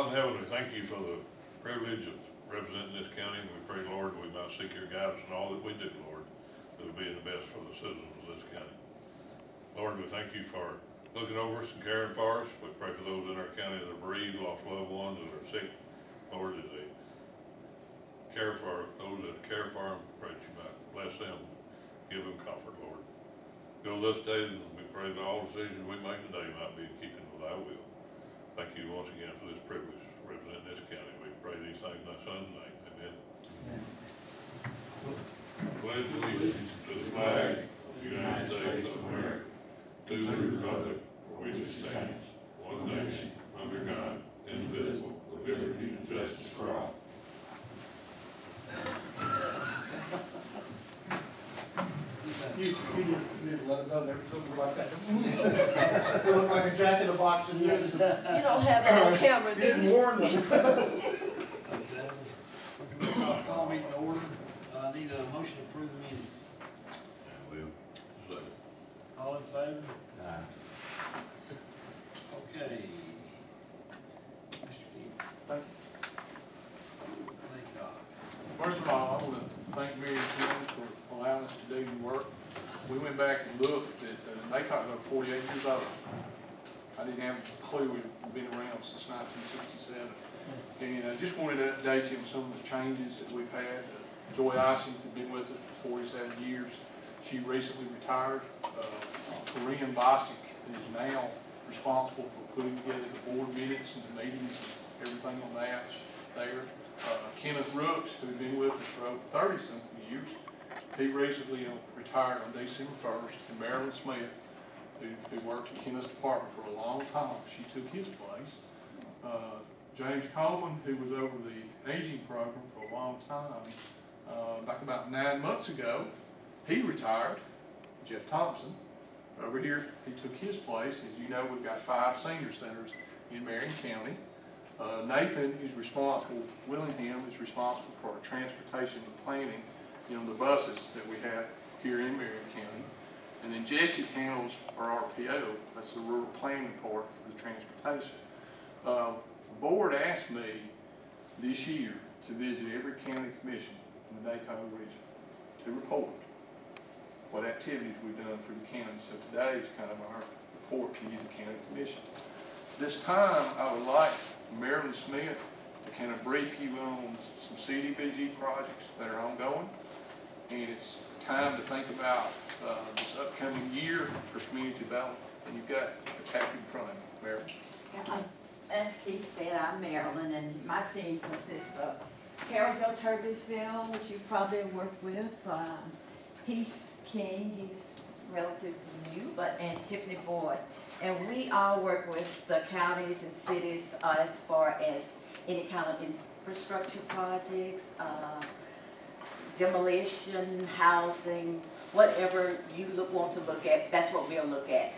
Father in heaven, we thank you for the privilege of representing this county. We pray, Lord, we might seek your guidance in all that we do, Lord, that will be the best for the citizens of this county. Lord, we thank you for looking over us and caring for us. We pray for those in our county that are bereaved, lost loved ones, that are sick. Lord, that they care for those that care for them. Pray that you might bless them, give them comfort, Lord. Go this day, and we pray that all decisions we make today might be in keeping with thy will. Thank you once again for this privilege to represent this county. We pray these things in thy son's name. Amen. Amen. Pledge allegiance to the flag of the United States of America, to the republic for which it stands, one nation, under God, indivisible, with liberty and justice for all. You didn't let it go there. Something like that. You look like a jack in a box and you just... You don't have that on camera, do you? You didn't warn them. Call me to order. I need a motion to approve the minutes. I will. Second. All in favor? Aye. Okay. Mr. Keith. Thank you. Thank God. First of all, I want to thank Marion County for allowing us to do your work. We went back and looked at NACOG of 48 years old. I didn't have a clue we'd been around since 1967. And I just wanted to update you on some of the changes that we've had. Joy Ison has been with us for 47 years. She recently retired. Corinne Bostic is now responsible for putting together the board minutes and the meetings and everything on that there. Kenneth Rooks, who's been with us for over 30-something years, he recently retired on December 1st. And Marilyn Smith, who worked in Kenneth's department for a long time, she took his place. James Coleman, who was over the aging program for a long time, back about 9 months ago, he retired. Jeff Thompson, over here, he took his place. As you know, we've got 5 senior centers in Marion County. Nathan is responsible, Willingham is responsible for our transportation and planning, the buses that we have here in Marion County. And then Jesse handles our RPO, that's the rural planning part for the transportation. The board asked me this year to visit every county commission in the NACOG region to report what activities we've done through the county. So today is kind of our report to you, the county commission. This time, I would like Marilyn Smith to kind of brief you on some CDBG projects that are ongoing. And it's time to think about this upcoming year for community development. And you've got a packet in front of you, Marilyn. As Keith said, I'm Marilyn, and my team consists of Carrollville Turbifield, which you probably worked with. Heath King, he's relatively new, and Tiffany Boyd. And we all work with the counties and cities as far as any kind of infrastructure projects, demolition, housing, whatever you want to look at, that's what we'll look at.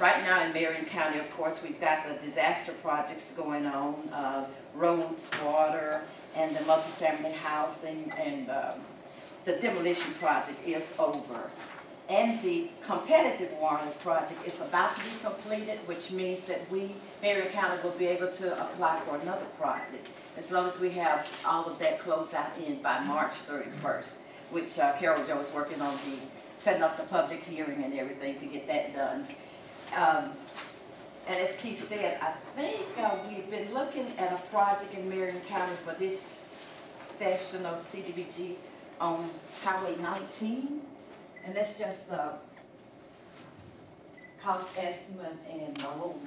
Right now in Marion County, of course, we've got the disaster projects going on, roads, water, and the multifamily housing, and the demolition project is over. And the competitive water project is about to be completed, which means that we, Marion County, will be able to apply for another project, as long as we have all of that closed out in by March 31st, which Carol Jo is working on, setting up the public hearing and everything to get that done. And as Keith said, I think we've been looking at a project in Marion County for this session of CDBG on Highway 19, and that's just a cost estimate and a little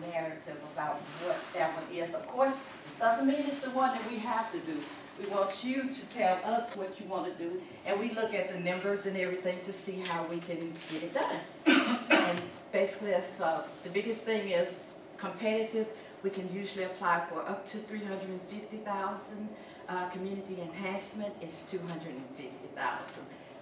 narrative about what that one is. Of course, it doesn't mean it's the one that we have to do. We want you to tell us what you want to do, and we look at the numbers and everything to see how we can get it done. And basically, that's, the biggest thing is competitive. We can usually apply for up to $350,000. Community enhancement is $250,000.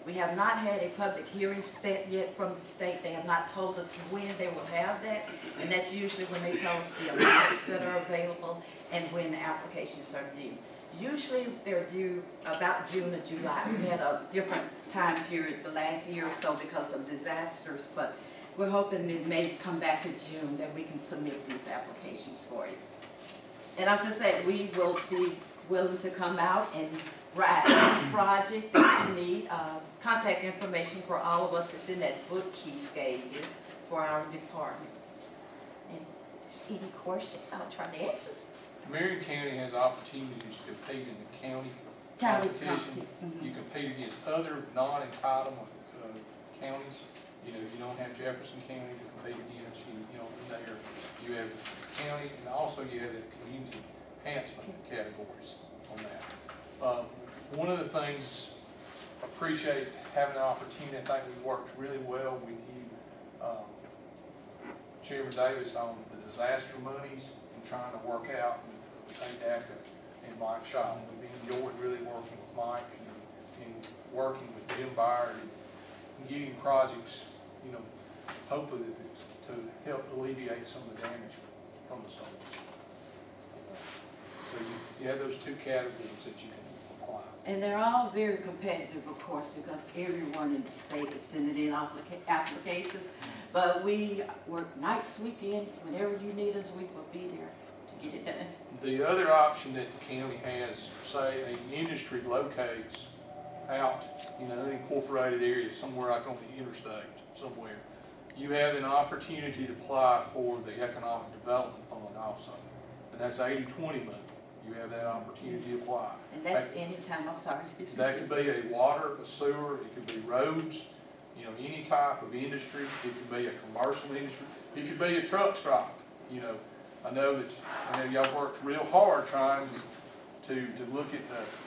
We have not had a public hearing set yet from the state. They have not told us when they will have that, and that's usually when they tell us the amounts that are available and when the applications are due. Usually they're due about June or July. We had a different time period the last year or so because of disasters, but we're hoping it may come back to June that we can submit these applications for you. And as I said, we will be willing to come out and write this project that you need. Contact information for all of us is in that book Keith gave you for our department. And any questions, I'll try to answer. Marion County has opportunities to compete in the county competition. Mm-hmm. You compete against other non-entitlement counties. You know, you don't have Jefferson County to compete against. You know, there you have county, and also you have the community enhancement categories on that. One of the things appreciate having the opportunity. I think we worked really well with you, Chairman Davis, on the disaster monies. Trying to work out with ADACA and Mike Schoen. We've enjoyed really working with Mike and working with Jim Byer and giving projects, you know, hopefully to help alleviate some of the damage from the storm. So you have those two categories that you can apply. And they're all very competitive, of course, because everyone in the state is sending in applications. But we work nights, weekends, whenever you need us, we will be there to get it done. The other option that the county has, say an industry locates out, you know, an incorporated area somewhere like on the interstate somewhere, you have an opportunity to apply for the Economic Development Fund also. And that's 80-20 money. You have that opportunity to apply. And that's any time, I'm sorry, excuse me. That could be a water, a sewer, it could be roads. You know, any type of industry. It could be a commercial industry. It could be a truck stop. You know, I know that y'all worked real hard trying to look at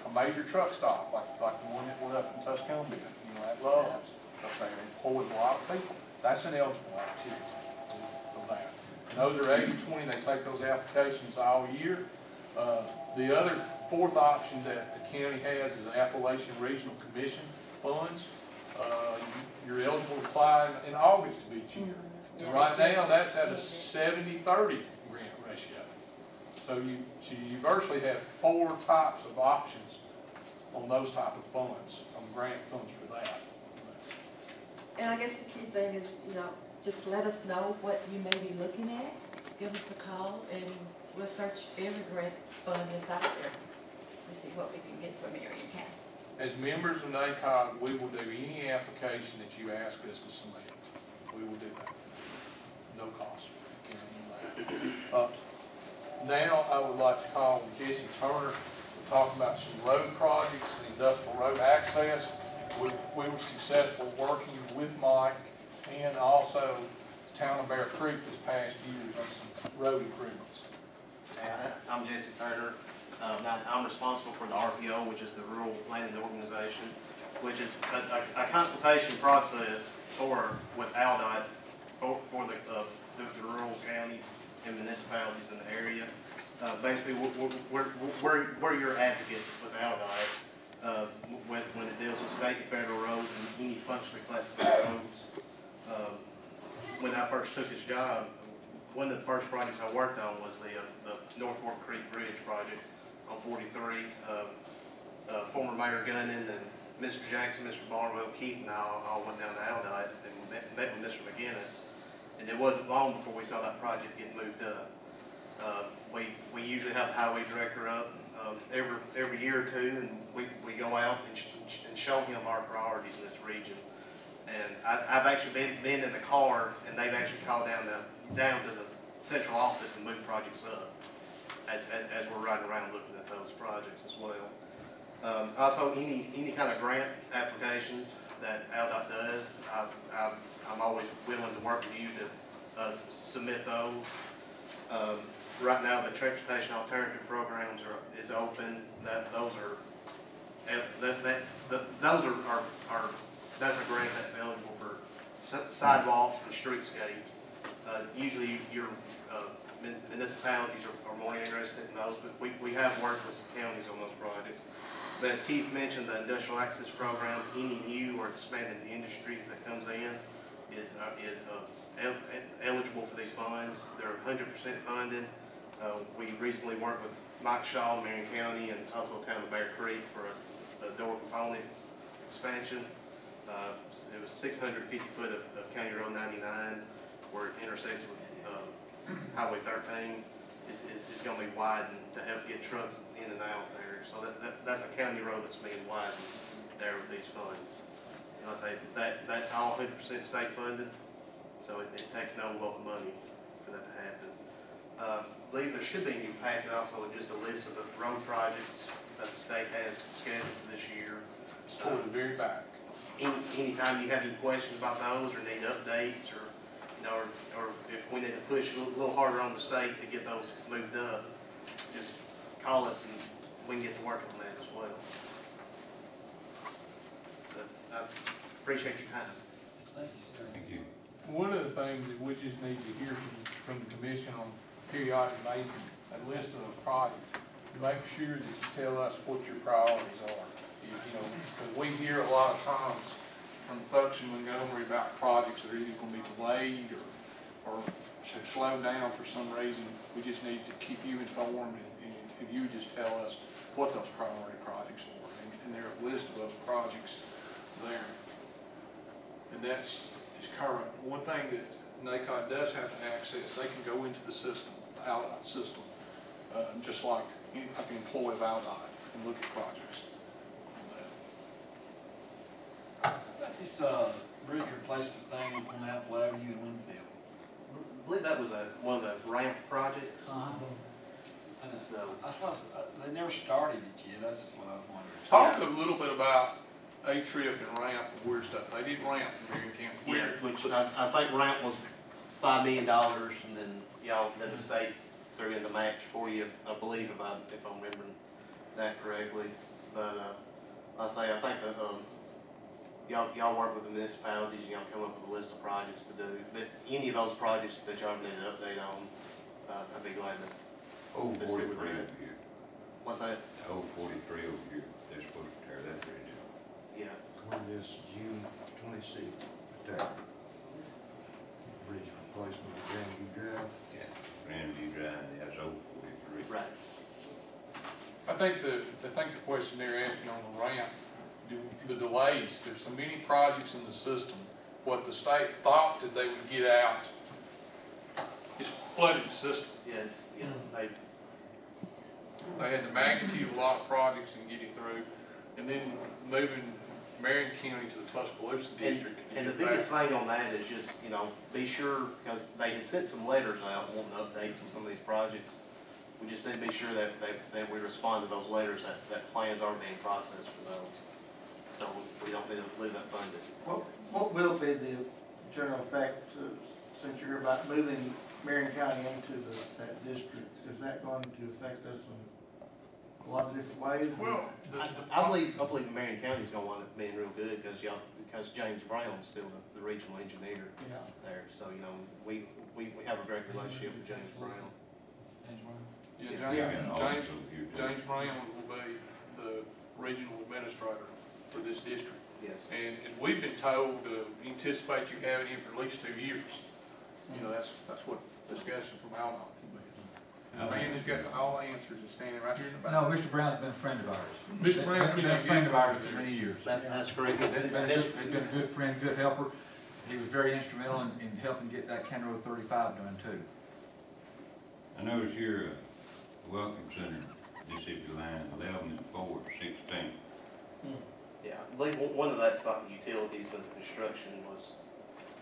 a major truck stop like the one that went up in Tuscongee. You know, that loves. They employed a lot of people. That's an eligible opportunity for that. And those are 80-20. They take those applications all year. The other fourth option that the county has is the Appalachian Regional Commission funds. You're eligible to apply in August of each year. Mm-hmm. And right now, that's at a 70-30 grant ratio. So you virtually have four types of options on those type of funds, on grant funds for that. And I guess the key thing is, you know, just let us know what you may be looking at. Give us a call, and we'll search every grant fund that's out there to see what we can get from Marion County. As members of NACOG, we will do any application that you ask us to submit. We will do that. No cost. Now I would like to call Jesse Turner to talk about some road projects, the industrial road access. We were successful working with Mike and also the town of Bear Creek this past year on some road improvements. I'm Jesse Turner. I'm responsible for the RPO, which is the Rural Planning Organization, which is a consultation process with ALDOT for the rural counties and municipalities in the area. Basically, we're your advocate with ALDOT when it deals with state and federal roads and any functionally classified roads. When I first took this job, one of the first projects I worked on was the North Fork Creek Bridge project on 43, former Mayor Gunnan and Mr. Jackson, Mr. Barnwell, Keith, and I all went down to ALDOT and met with Mr. McGinnis. And it wasn't long before we saw that project get moved up. We usually have the highway director up every year or two, and we go out and show him our priorities in this region. And I've actually been in the car, and they've actually called down to the central office and moved projects up. As we're riding around looking at those projects as well. Also, any kind of grant applications that ALDOT does, I'm always willing to work with you to submit those. Right now, the transportation alternative programs is open. That's a grant that's eligible for sidewalks and streetscapes. Usually, municipalities are more interested in those, but we have worked with some counties on those projects. But as Keith mentioned, the industrial access program, any new or expanded industry that comes in is eligible for these funds. They're 100% funded. We recently worked with Mike Schoen, Marion County, and also the town of Bear Creek for a door component expansion. It was 650 foot of County Road 99 where it intersects with Highway 13, is going to be widened to help get trucks in and out there. So that's a county road that's being widened there with these funds. And I say that's all 100% state funded, so it takes no local money for that to happen. I believe there should be a new packet also, just a list of the road projects that the state has scheduled for this year. It's toward the very back. Anytime you have any questions about those or need updates, or you know, or if we need to push a little harder on the state to get those moved up, just call us and we can get to work on that as well. But I appreciate your time. Thank you, sir. Thank you. One of the things that we just need to hear from the commission on a periodic basis, a list of those projects, make sure that you tell us what your priorities are. You know, because we hear a lot of times from folks in Montgomery about projects that are either going to be delayed or slowed down for some reason. We just need to keep you informed, and you just tell us what those priority projects are, and there are a list of those projects there. And that's is current. One thing that NACOG does have to access, they can go into the system, the ALDOT system, just like an employee of ALDOT, and look at projects. This bridge replacement thing on Apple Avenue in Winfield. I believe that was one of the ramp projects. And it's, they never started it yet. That's what I was wondering. Talk a little bit about A Trip and ramp and weird stuff. They did ramp in Marion County. Yeah, which I think ramp was $5 million, and then y'all did the state threw in the match for you. I believe if I'm remembering that correctly. But I think that. Y'all work with the municipalities and y'all come up with a list of projects to do. But any of those projects that y'all need an update on, I'd be glad to. Oh, 43 over here. What's that? Oh, 43 over here. They're supposed to tear that bridge out. Yes. On this June 26th attack, bridge replacement of Grandview Drive. Yeah, Grandview Drive, that's old 43. Right. I think the question they're asking on the ramp, the delays, there's so many projects in the system, what the state thought that they would get out is flooded the system. Yeah, it's, you know, they had the magnitude of a lot of projects and get it through, and then moving Marion County to the Tuscaloosa district. And the biggest thing on that is just, you know, be sure, because they had sent some letters out wanting updates on some of these projects. We just need to be sure that we respond to those letters, that plans are being processed for those. So we don't lose that funding. What will be the general effect, since you're about moving Marion County into that district? Is that going to affect us in a lot of different ways? Well, I believe Marion County's going to wind up being real good because James Brown's still the regional engineer there. So you know we have a great relationship with James Brown. James Brown will be the regional administrator for this district. Yes. And as we've been told, anticipate you having him for at least 2 years. You know, that's what discussion from Alma. The man who's got all answers is standing right here in the back. No, Mr. Brown's been a friend of ours. Mr. Brown's been a friend of ours for many years. That's great. He's been a good friend, good helper. He was very instrumental in helping get that County Road 35 done too. I notice here, welcome center, Mississippi line 11 and 4 to 16. Yeah, I believe one of that's like utilities and construction was.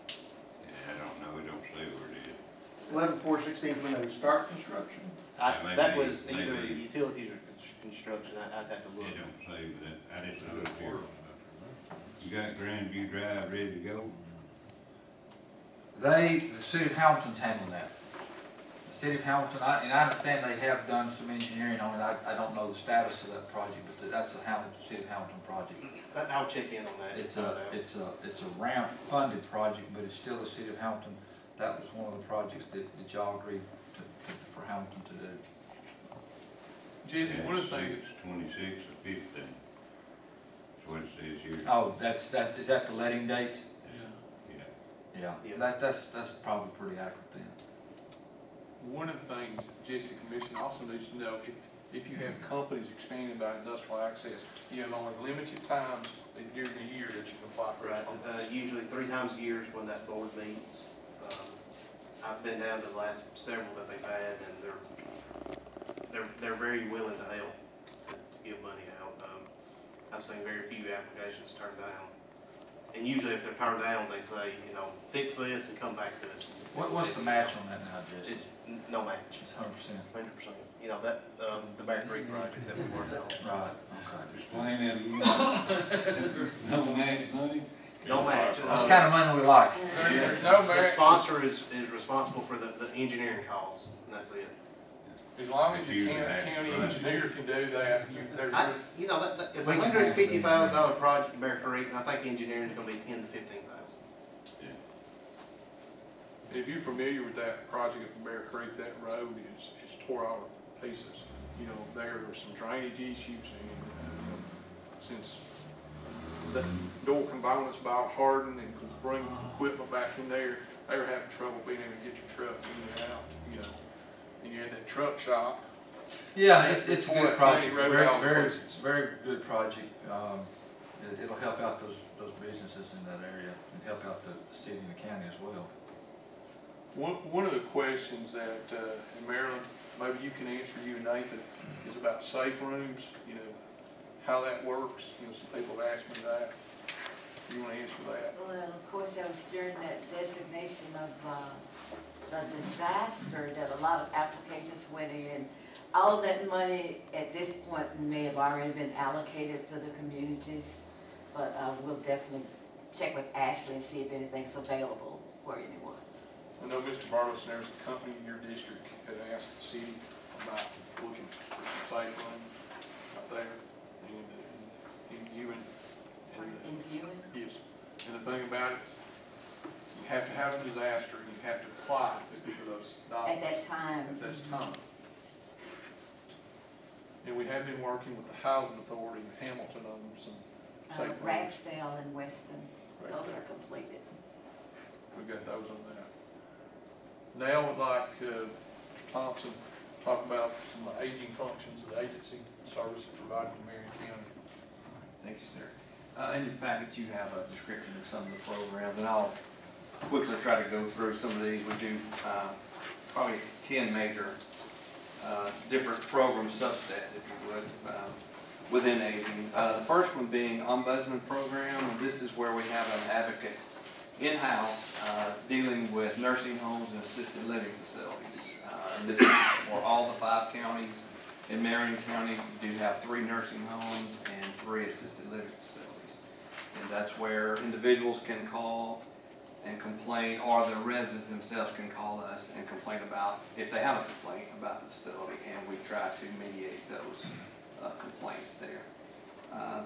Yeah, I don't know. We don't see where it is. 11/4/16 when they start construction. That was either the utilities or construction. I'd have to look. They don't say, but I just looked for. You got Grandview Drive ready to go. The city of Hamilton's handling that. The city of Hamilton, and I understand they have done some engineering on it. I don't know the status of that project, but that's the city of Hamilton project. I'll check in on that. It's a ramp funded project, but it's still the city of Hamilton. That was one of the projects that y'all agreed for Hamilton to do. Jesse, what is that? 26 or 15. That's what it says here. Oh, is that the letting date? Yeah. Yeah. Yeah. Yes. That's probably pretty accurate then. One of the things Jesse Commission also needs to know if you have companies expanding by industrial access, you have only limited times during the year that you can apply for right. Usually 3 times a year is when that board meets. I've been down to the last several that they've had, and they're they're very willing to help, to give money out. I've seen very few applications turned down. And usually if they're turned down, they say, you know, fix this and come back to us. What's the match on that now, Jesse? It's no match. 100%. 100%. You know, that the Bear Creek project that we worked on. Right. Okay. Explain that again. No match money? No match. That's the kind of money we like. Yeah. No match. The sponsor is responsible for the engineering costs, and that's it. As long as your county engineer can do that, you know, it's a $150,000 project in Bear Creek, and I think engineering is going to be $10,000 to $15,000. Yeah. If you're familiar with that project at Bear Creek, that road is tore all to pieces. You know, there are some drainage issues, and since the door components about hardened and could bring equipment back in there, they were having trouble being able to get your truck in and out. You know. And you had that truck shop. Yeah, it's a good project. Very good project. It'll help out those businesses in that area and help out the city and the county as well. One of the questions that in Maryland, maybe you can answer, you and Nathan, is about safe rooms. You know how that works. You know, some people have asked me that. You want to answer that? Well, of course, that was during that designation of. The disaster that a lot of applications went in. All that money at this point may have already been allocated to the communities, but we'll definitely check with Ashley and see if anything's available for anyone. I know Mr. Barnwell, there's a company in your district had asked the city about looking for some safe rooms out there in Ewing. In Ewing? Yes. And the thing about it, you have to have a disaster and you have to apply for those dollars. At that time. At this time. And we have been working with the Housing Authority in Hamilton on some safe rooms. Ragsdale and Weston. Right, those there. Are completed. We've got those on that. Now I would like Mr. Thompson to talk about some of the aging functions of the agency services provided in Marion County. Thank you, sir. In your packet, you have a description of some of the programs, and I'll quickly try to go through some of these. We do probably 10 major different program subsets, if you would, within aging. The first one being Ombudsman Program, and this is where we have an advocate in-house dealing with nursing homes and assisted living facilities. And this is for all the 5 counties. In Marion County, we do have 3 nursing homes and 3 assisted living facilities. And that's where individuals can call and complain, or the residents themselves can call us and complain about, if they have a complaint about the facility, and we try to mediate those complaints there.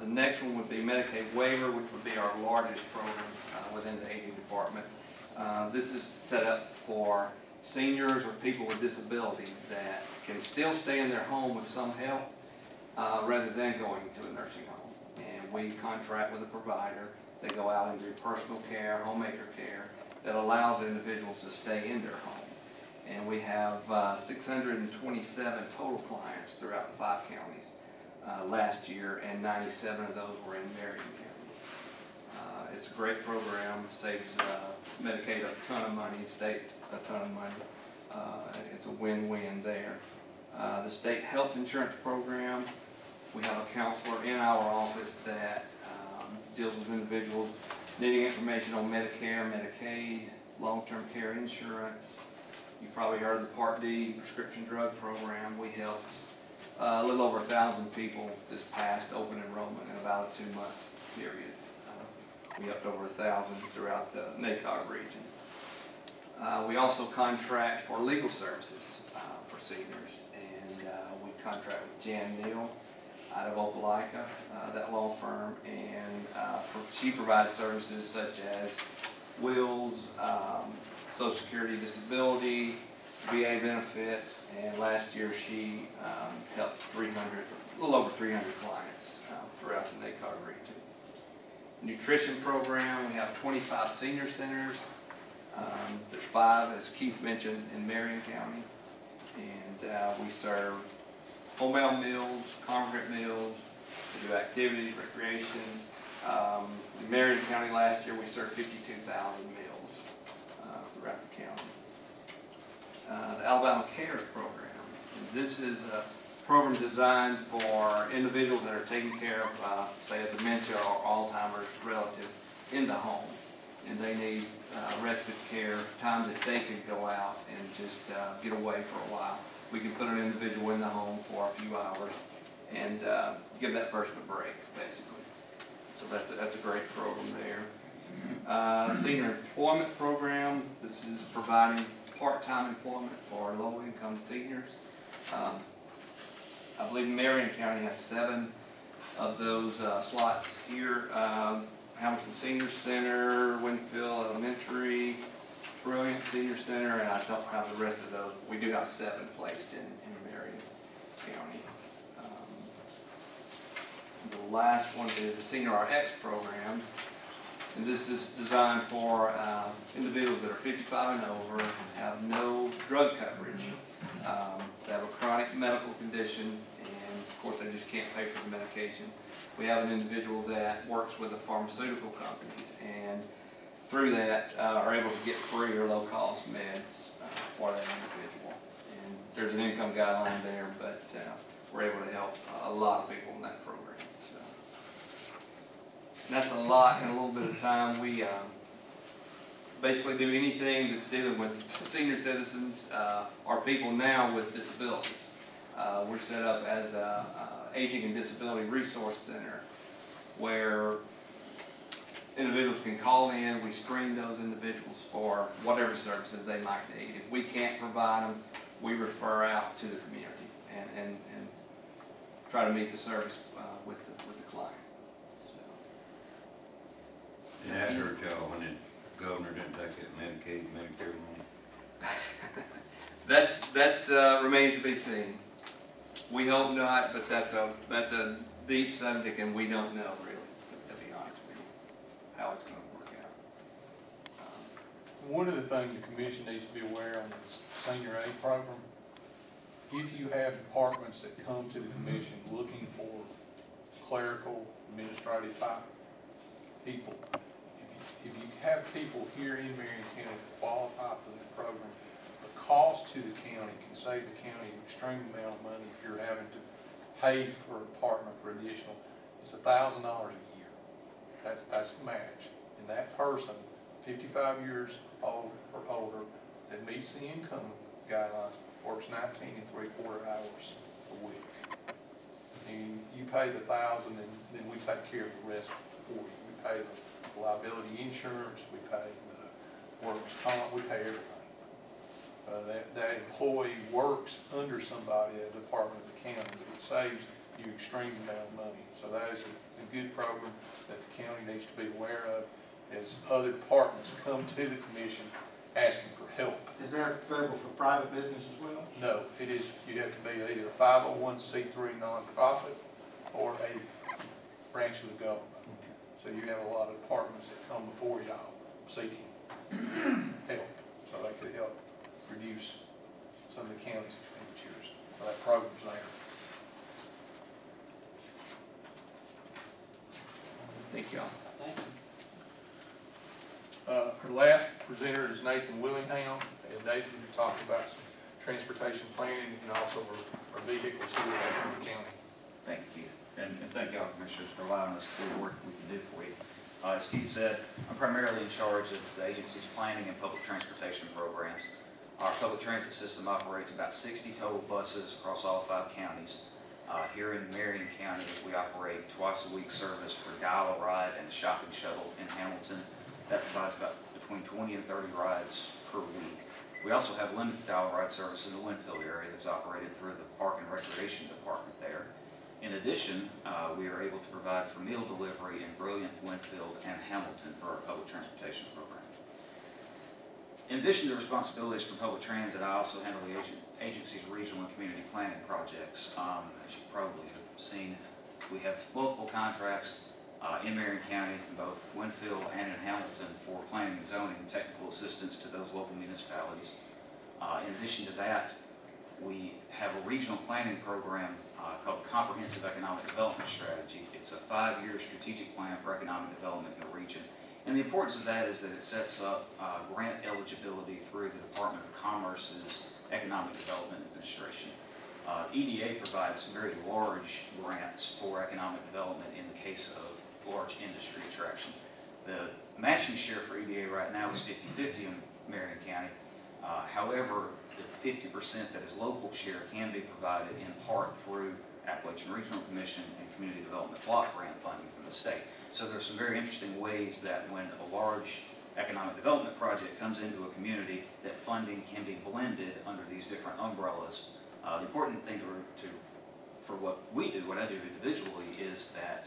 The next one would be Medicaid Waiver, which would be our largest program within the aging department. This is set up for seniors or people with disabilities that can still stay in their home with some help rather than going to a nursing home. And we contract with a provider. They go out and do personal care, homemaker care, that allows the individuals to stay in their home. And we have 627 total clients throughout the 5 counties last year, and 97 of those were in Marion County. It's a great program, saves Medicaid a ton of money, state a ton of money. It's a win-win there. The state health insurance program, we have a counselor in our office that deals with individuals needing information on Medicare, Medicaid, long-term care insurance. You probably heard of the Part D prescription drug program. We helped a little over 1,000 people this past open enrollment in about a 2-month period. We helped over 1,000 throughout the NACOG region. We also contract for legal services for seniors, and we contract with Jan Neal out of Opelika, that law firm, and she provides services such as wills, Social Security disability, VA benefits, and last year she helped a little over 300 clients throughout the NACOG region. Nutrition program, we have 25 senior centers. There's 5, as Keith mentioned, in Marion County, and we serve wholemeal meals, congregate meals, we do activities, recreation. In Marion County last year we served 52,000 meals throughout the county. The Alabama CARES program, and this is program designed for individuals that are taking care of, say, a dementia or Alzheimer's relative in the home, and they need respite care, time that they can go out and just get away for a while. We can put an individual in the home for a few hours and give that person a break, basically. So that's a great program there. Senior employment program, this is providing part-time employment for low-income seniors. I believe Marion County has 7 of those slots here. Hamilton Senior Center, Winfield Elementary, Brilliant Senior Center, and I don't have the rest of those. We do have 7 placed in Marion County. The last one is the Senior RX program. And this is designed for individuals that are 55 and over, have no drug coverage, they have a chronic medical condition, and of course they just can't pay for the medication. We have an individual that works with the pharmaceutical companies, and through that are able to get free or low-cost meds for that individual. And there's an income guideline there, but we're able to help a lot of people in that program. That's a lot in a little bit of time. We basically do anything that's dealing with senior citizens or people now with disabilities. We're set up as an Aging and Disability Resource Center where individuals can call in. We screen those individuals for whatever services they might need. If we can't provide them, we refer out to the community and try to meet the service with the client. And I heard y'all when the governor didn't take that Medicaid, Medicare money. That remains to be seen. We hope not, but that's a deep subject, and we don't know really, to be honest with you, how it's going to work out. One of the things the commission needs to be aware of is the senior aid program. If you have departments that come to the commission looking for clerical, administrative type people, if you have people here in Marion County that qualify for that program, the cost to the county can save the county an extreme amount of money. If you're having to pay for an apartment for additional, it's $1,000 a year. That's the match. And that person, 55 years old or older, that meets the income guidelines, works 19 3/4 hours a week. And you pay the $1,000, and then we take care of the rest for you. We pay the liability insurance, we pay the workers' comp, we pay everything. That employee works under somebody at a department of the county, but it saves you an extreme amount of money. So that is a good program that the county needs to be aware of as other departments come to the commission asking for help. Is that federal for private business as well? No, it is. You'd have to be either a 501c3 nonprofit or a branch of the government. So you have a lot of departments that come before y'all seeking help, so they could help reduce some of the county's expenditures. So that program's there. Thank y'all. Thank you. Our last presenter is Nathan Willingham, and Nathan will talk about some transportation planning and also our vehicles here in the county. Thank you. And thank y'all, commissioners, for allowing us to do the work we can do for you. As Keith said, I'm primarily in charge of the agency's planning and public transportation programs. Our public transit system operates about 60 total buses across all 5 counties. Here in Marion County, we operate twice a week service for dial-a-ride and a shopping shuttle in Hamilton. That provides about between 20 and 30 rides per week. We also have limited dial-a-ride service in the Winfield area that's operated through the Park and Recreation Department there. In addition, we are able to provide for meal delivery in Brilliant, Winfield, and Hamilton through our public transportation program. In addition to responsibilities for public transit, I also handle the agency's regional and community planning projects. As you probably have seen, we have multiple contracts in Marion County, in both Winfield and in Hamilton, for planning and zoning and technical assistance to those local municipalities. In addition to that, we have a regional planning program called Comprehensive Economic Development Strategy. It's a 5-year strategic plan for economic development in a region. And the importance of that is that it sets up grant eligibility through the Department of Commerce's Economic Development Administration. EDA provides very large grants for economic development in the case of large industry attraction. The matching share for EDA right now is 50-50 in Marion County. However, the 50% that is local share can be provided in part through Appalachian Regional Commission and Community Development Block Grant funding from the state. So there's some very interesting ways that when a large economic development project comes into a community, that funding can be blended under these different umbrellas. The important thing for what we do, what I do individually, is that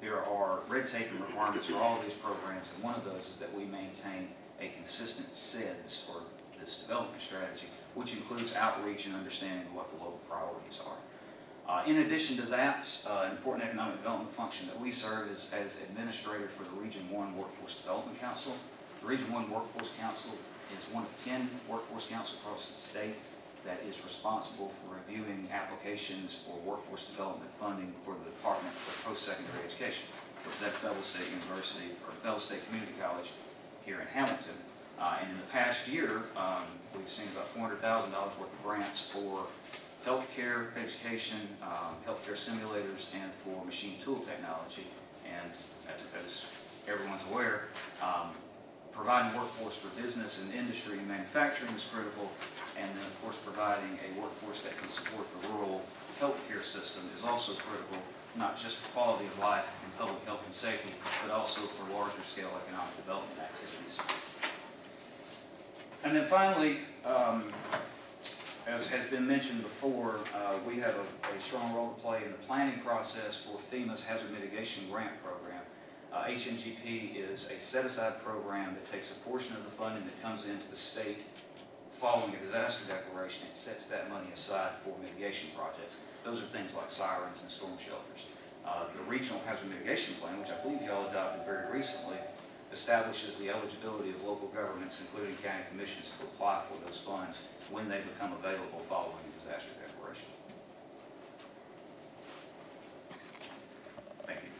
there are red tape and requirements for all these programs, and one of those is that we maintain a consistent SIDS for this development strategy, which includes outreach and understanding what the local priorities are. In addition to that, an important economic development function that we serve is as administrator for the Region 1 Workforce Development Council. The Region 1 Workforce Council is one of 10 workforce councils across the state that is responsible for reviewing applications for workforce development funding for the Department of Post-Secondary Education. That's Bell State University, or Bell State Community College here in Hamilton. And in the past year, we've seen about $400,000 worth of grants for healthcare education, healthcare simulators, and for machine tool technology. And as everyone's aware, providing workforce for business and industry and manufacturing is critical. And then, of course, providing a workforce that can support the rural healthcare system is also critical, not just for quality of life and public health and safety, but also for larger scale economic development activities. And then finally, as has been mentioned before, we have a strong role to play in the planning process for FEMA's Hazard Mitigation Grant Program. HMGP is a set-aside program that takes a portion of the funding that comes into the state following a disaster declaration and sets that money aside for mitigation projects. Those are things like sirens and storm shelters. The Regional Hazard Mitigation Plan, which I believe you all adopted very recently, establishes the eligibility of local governments, including county commissions, to apply for those funds when they become available following a disaster declaration. Thank you.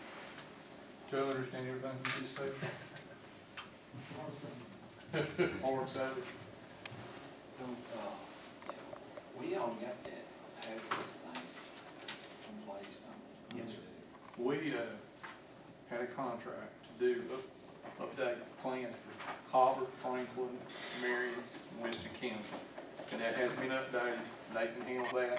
Do I understand everything from this statement? Or excited. We all got that hazardous thing in place. Yes, sir. We had a contract to do update plans for Colbert, Franklin, Marion, and Winston County. And that has been updated. They can handle that,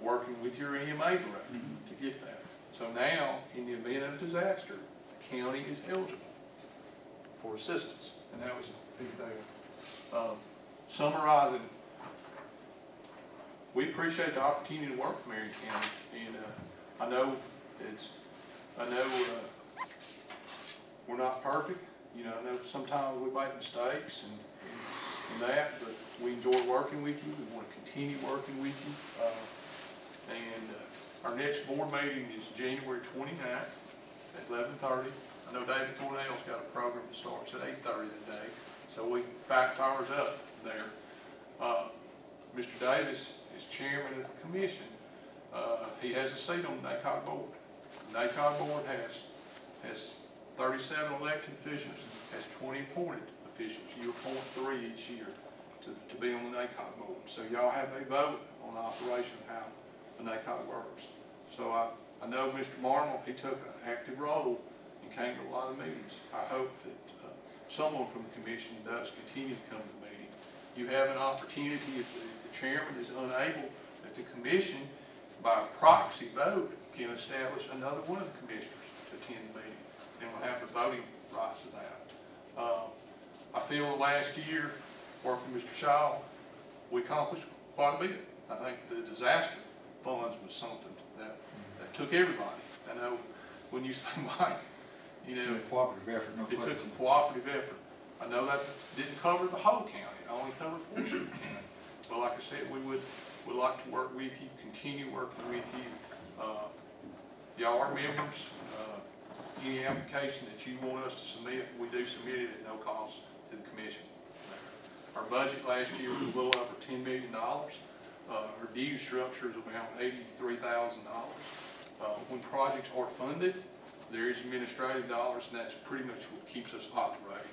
working with your EMA director to get that. So now, in the event of a disaster, the county is eligible for assistance. And that was a big deal. Summarizing, we appreciate the opportunity to work with Marion County. And I know we're not perfect. You know, I know sometimes we make mistakes and that, but we enjoy working with you. We want to continue working with you. Our next board meeting is January 29th at 11:30. I know David Tornell's got a program that starts at 8:30 today, so we backed ours up there. Mr. Davis is chairman of the commission. He has a seat on the NACOG board. The NACOG board has 37 elected officials, has 20 appointed officials. You appoint 3 each year to be on the NACOG board. So y'all have a vote on the operation of how the NACOG works. So I know Mr. Barnwell, he took an active role and came to a lot of meetings. I hope that someone from the commission does continue to come to the meeting. You have an opportunity, if the chairman is unable, that the commission, by proxy vote, can establish another one of the commissioners to attend the meeting. And we'll have the voting rights of that. I feel last year, working with Mr. Shaw, we accomplished quite a bit. I think the disaster funds was something that took everybody. I know when you say, Mike, you know, it took a cooperative effort. No question. It took a cooperative effort. I know that didn't cover the whole county. It only covered a portion of the county. But like I said, we would like to work with you, continue working with you. Y'all are members. Any application that you want us to submit, we do submit it at no cost to the commission. Our budget last year was a little over $10 million. Our due structure is around $83,000. When projects are funded, there is administrative dollars, and that's pretty much what keeps us operating.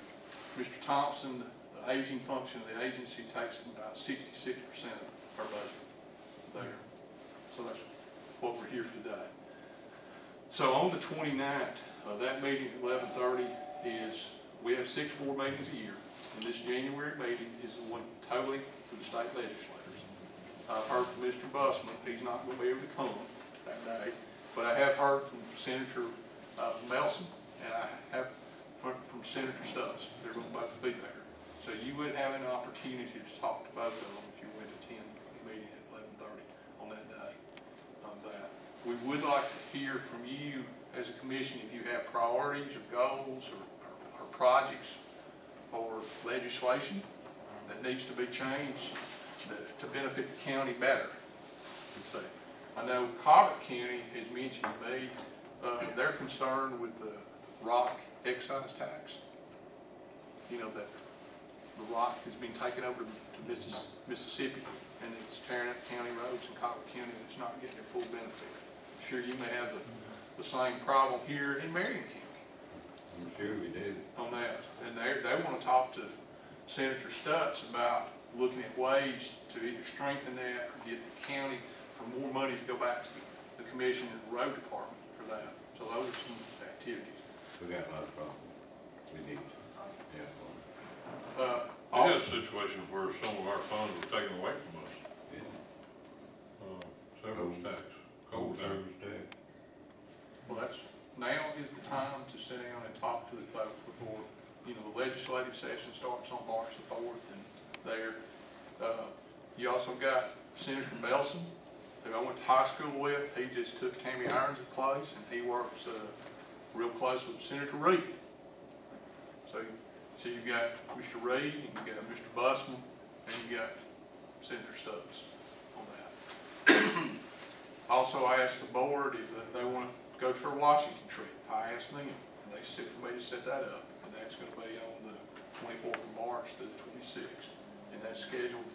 Mr. Thompson, the aging function of the agency takes about 66% of our budget. there. So that's what we're here today. So on the 29th, that meeting at 11:30 is, we have 6 board meetings a year, and this January meeting is the one totally for the state legislators. I've heard from Mr. Bussman, he's not going to be able to come that day, but I have heard from Senator Melson, and I have from Senator Stubbs. They're going to both be there. So you would have an opportunity to talk to both of them if you went to 10 meeting at 11:30 on that day. On that, we would like to hear from you as a commission if you have priorities or goals or projects or legislation that needs to be changed to benefit the county better. So I know Colbert County has mentioned they're concerned with the rock excise tax. You know that the rock has been taken over to Mississippi, and it's tearing up county roads in Colbert County, and it's not getting their full benefit. I'm sure you may have the same problem here in Marion County. I'm sure we do. On that, and they want to talk to Senator Stubbs about looking at ways to either strengthen that or get the county for more money to go back to the commission and the road department for that. So those are some activities. We got a lot of problems. We need to have one. We had a situation where some of our funds were taken away from us. Yeah. Several stacks. Cold stacks. Well, that's, now is the time to sit down and talk to the folks before, you know, the legislative session starts on March the 4th and there. You also got Senator Melson, who I went to high school with. He just took Tammy Irons' place, and he works real close with Senator Reed. So you've got Mr. Reed, and you've got Mr. Bussman, and you've got Senator Stubbs on that. Also, I asked the board if they want to go for a Washington trip. I asked them, and they said for me to set that up, and that's going to be on the 24th of March through the 26th. And that's scheduled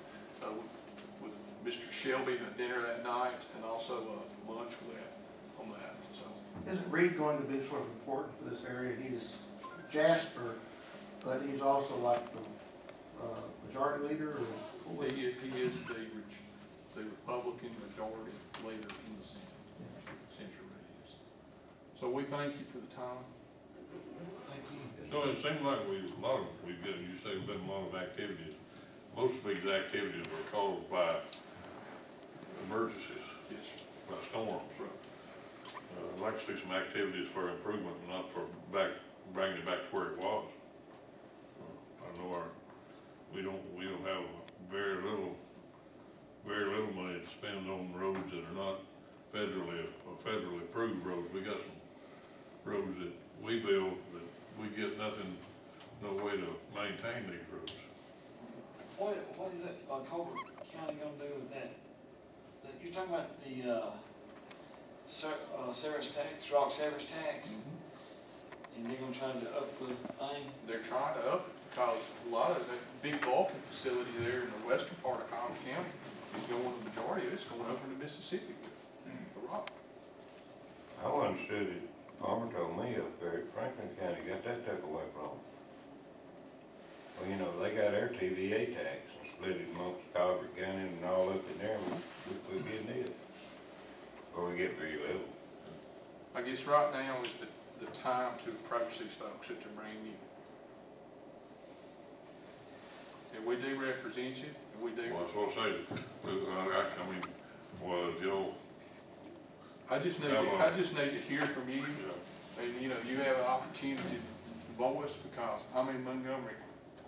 with Mr. Shelby, a dinner that night, and also lunch with that on that. So. Isn't Reed going to be sort of important for this area? He's Jasper, but he's also like the majority leader? Or he is the Republican majority leader in the Senate. Yeah. Senator Reed is. So we thank you for the time. Thank you. So it seems like we've been a lot of activities. Most of these activities were caused by emergencies, yes, by storms. I'd like to see some activities for improvement, not for bringing it back to where it was. I know we don't have very little money to spend on roads that are not federally approved roads. We got some roads that we build that we get no way to maintain these roads. What is that Colbert County going to do with that? You're talking about the service tax, rock service tax, and they're going to try to up the thing? They're trying to up it because a lot of that big Vulcan facility there in the western part of Colbert County is going, the majority of it's going over to Mississippi, the rock. I understood it. Palmer told me up there, Franklin County got that taken away from them. Well, you know, they got their TVA tax and split it amongst Colbert County and all up in there. We get it. Or we get very little. I guess right now is the time to approach these folks that they're bringing in. And we do represent you, and we do. Well, that's what I say. I mean, was your. I just need to hear from you, yeah. And you know, you have an opportunity to voice because I'm in Montgomery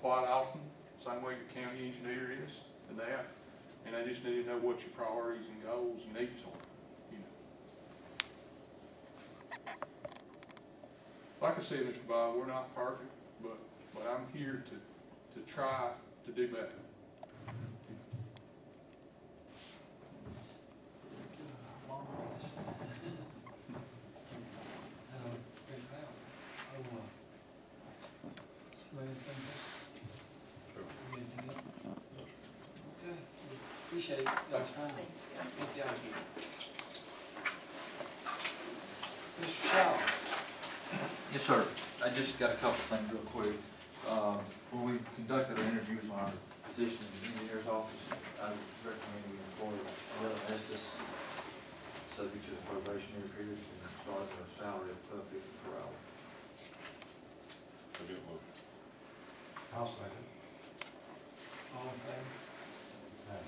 quite often, same way your county engineer is, and that, and I just need to know what your priorities and goals and needs are, you know. Like I said, Mr. Bob, we're not perfect, but I'm here to try to do better. Appreciate y'all's time. Thank y'all again. Mr. Charles. Yes, sir. I just got a couple things real quick. When we conducted our interviews on our position in the engineer's office, I would recommend you employ Dylan Estes, subject to the probationary period, and start at a salary of $12.50 per hour. I do move. I'll second. All in favor? Aye.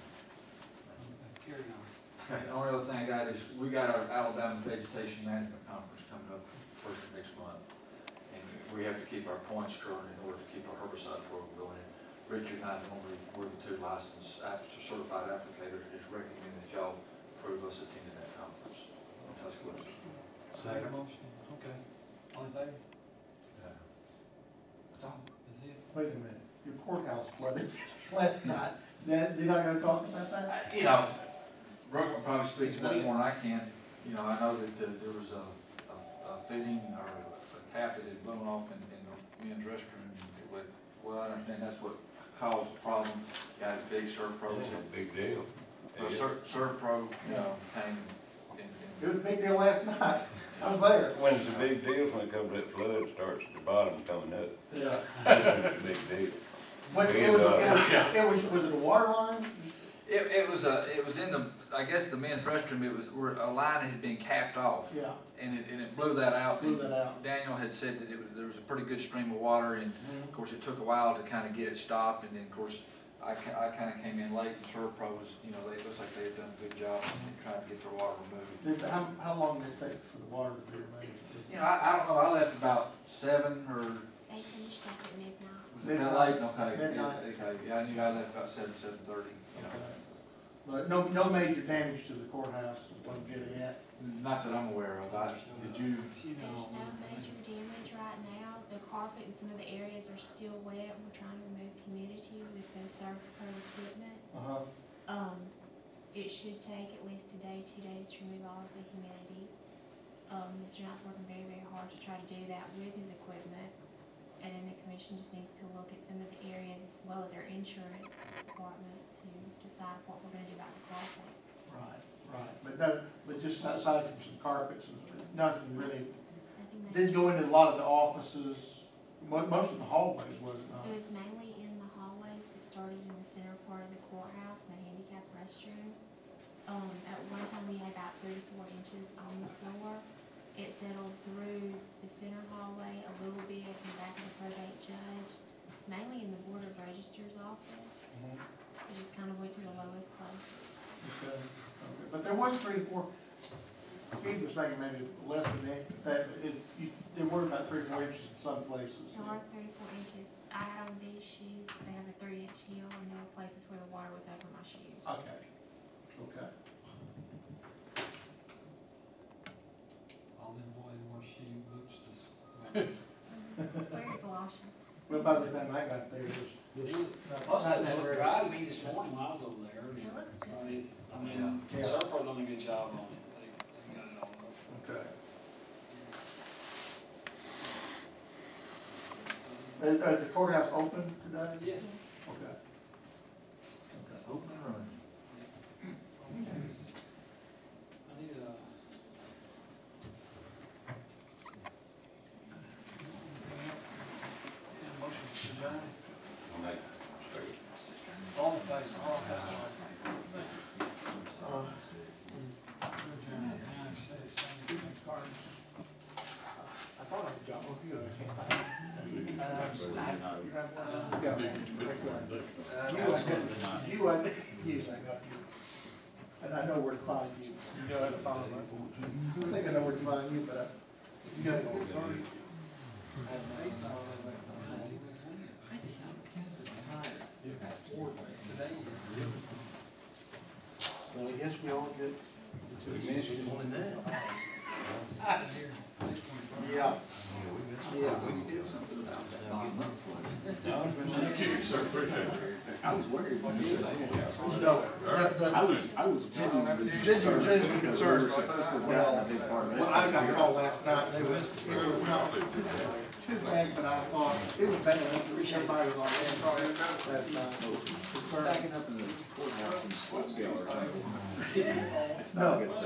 Carry on. Okay, the only other thing I got is we got our Alabama Vegetation Management Conference coming up first of next month. And we have to keep our points current in order to keep our herbicide program going. Richard and I normally were the two licensed certified applicators. Just recommend that y'all approve us attending that conference. Tuscaloosa. Second motion. Okay. All in favor? Yeah. That's all. That's it. Wait a minute. Your courthouse flooded last night. That, you're not going to talk about that? You know, Brooklyn probably speaks way more than I can. You know, I know that there was a fitting or a cap that had blown off in the men's restroom. Well, I understand that's what caused the problem. Got a big Surf Pro. It's a big deal. Surf Pro, you know, came. It was a big deal last night. I was there. When it's a big deal when it comes to that flood, it starts at the bottom coming up. Yeah. It's a big deal. But was it a water line? It was in the, I guess, the men's restroom. It was where a line had been capped off. Yeah. And it blew that out. Daniel had said that there was a pretty good stream of water, and of course it took a while to kind of get it stopped. And then of course I kind of came in late, and Surpro was, you know, they, it looks like they had done a good job trying to get their water removed. How long did it take for the water to be removed? You know, I don't know. I left about 7 or. They finished up at midnight. Was it that late? Okay. Midnight. Okay. Yeah, I knew I left about 7:30. Okay. But no major damage to the courthouse is what I'm getting at. Not that I'm aware of. Did you? There's no major damage right now. The carpet in some of the areas are still wet. We're trying to remove humidity with the Surf Pro equipment. It should take at least a day, 2 days to remove all of the humidity. Mr. Knight's working very, very hard to try to do that with his equipment. And then the commission just needs to look at some of the areas as well as our insurance department to decide what we're going to do about the carpet. Right. Right, but just aside from some carpets, nothing really. Didn't go into a lot of the offices. Most of the hallways, wasn't it? It was mainly in the hallways that started in the center part of the courthouse, the handicapped restroom. At one time, we had about 3 to 4 inches on the floor. It settled through the center hallway a little bit and back to the probate judge, mainly in the Board of Registers office. It just kind of went to the lowest place. Okay. But there was 3 or 4. Keith was thinking maybe less than that. There were about 3 or 4 inches in some places. There are 3 or 4 inches. I had on these shoes. They have a 3-inch heel, and there were places where the water was over my shoes. Okay. Okay. All them boys wore shoe boots this. Where's Galoshes? Well, by the time I got there, plus it was dry to me this morning when I was over there. I mean, Serpo's done a good job on it. They got it all over. Okay. Is the courthouse open today? Yes. Okay. Okay. Open and running. Yeah. Okay. I need a. And I know where to find you. You know how to find me. I think I know where to find you, but you gotta go. Well, I guess we all get to the mission only now. Yeah. Yeah, we did something about that. I was worried about you. I was genuinely concerned. Well, I got called last night. It was not too bad, but I thought it was better than everybody was on hand. Backing up in the courthouse and sports.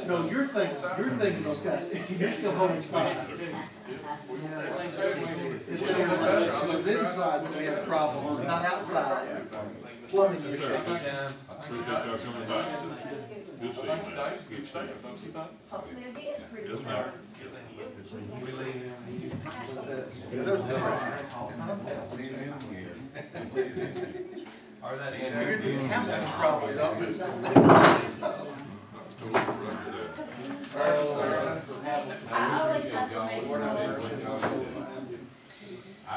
No, your thing's okay. You're still holding fire. It was inside that we had a problem, not outside. Plumbing issue. I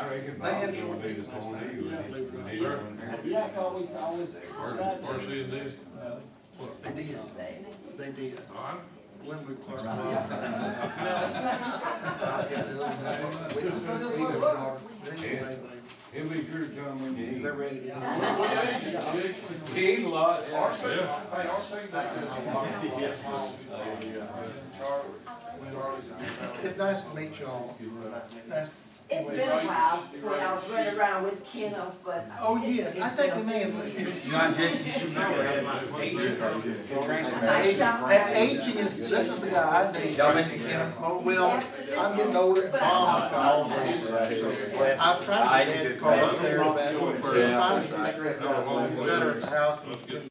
reckon Bob's going to be the pony. That's always decided. Varsity is this? They did. All right. When we cleared out. It'll be true, John, when you eat. They're ready to eat. Eat a lot. It's nice to meet y'all. It's been a while when I was running around with Kenneth, but... Oh, yes, I think we may have... John, Jesse, you should remember aging is... This is the guy I think... Y'all missing Kenneth? Oh, well, I'm getting older and Mom's got all the things right here. I've tried to get that car. It's fine to be stressed out. Better at the house.